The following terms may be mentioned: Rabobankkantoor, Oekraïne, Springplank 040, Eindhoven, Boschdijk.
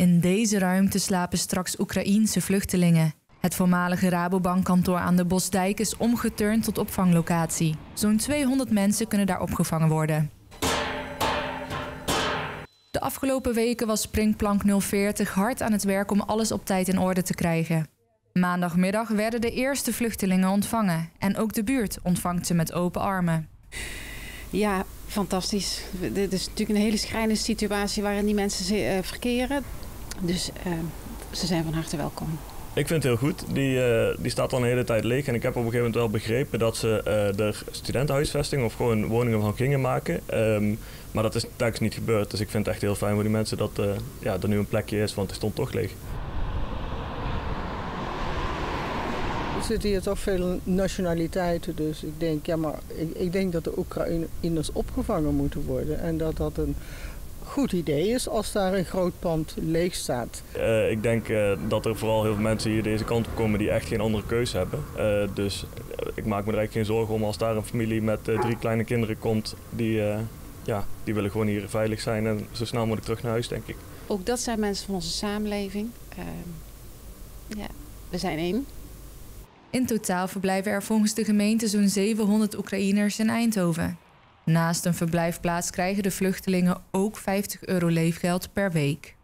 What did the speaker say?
In deze ruimte slapen straks Oekraïense vluchtelingen. Het voormalige Rabobankkantoor aan de Boschdijk is omgeturnd tot opvanglocatie. Zo'n 200 mensen kunnen daar opgevangen worden. De afgelopen weken was Springplank 040 hard aan het werk om alles op tijd in orde te krijgen. Maandagmiddag werden de eerste vluchtelingen ontvangen. En ook de buurt ontvangt ze met open armen. Ja, fantastisch. Dit is natuurlijk een hele schrijnende situatie waarin die mensen verkeren. Dus ze zijn van harte welkom. Ik vind het heel goed. Die staat al een hele tijd leeg. En ik heb op een gegeven moment wel begrepen dat ze er studentenhuisvesting of gewoon woningen van gingen maken. Maar dat is telkens niet gebeurd. Dus ik vind het echt heel fijn voor die mensen dat er nu een plekje is, want het stond toch leeg. Er zitten hier toch veel nationaliteiten, dus ik denk, ja, maar ik denk dat de Oekraïners opgevangen moeten worden en dat dat een goed idee is als daar een groot pand leeg staat. Ik denk dat er vooral heel veel mensen hier deze kant op komen die echt geen andere keuze hebben. Dus ik maak me er eigenlijk geen zorgen om als daar een familie met 3 kleine kinderen komt. Die willen gewoon hier veilig zijn en zo snel mogelijk terug naar huis, denk ik. Ook dat zijn mensen van onze samenleving. We zijn één. In totaal verblijven er volgens de gemeente zo'n 700 Oekraïners in Eindhoven. Naast een verblijfplaats krijgen de vluchtelingen ook 50 euro leefgeld per week.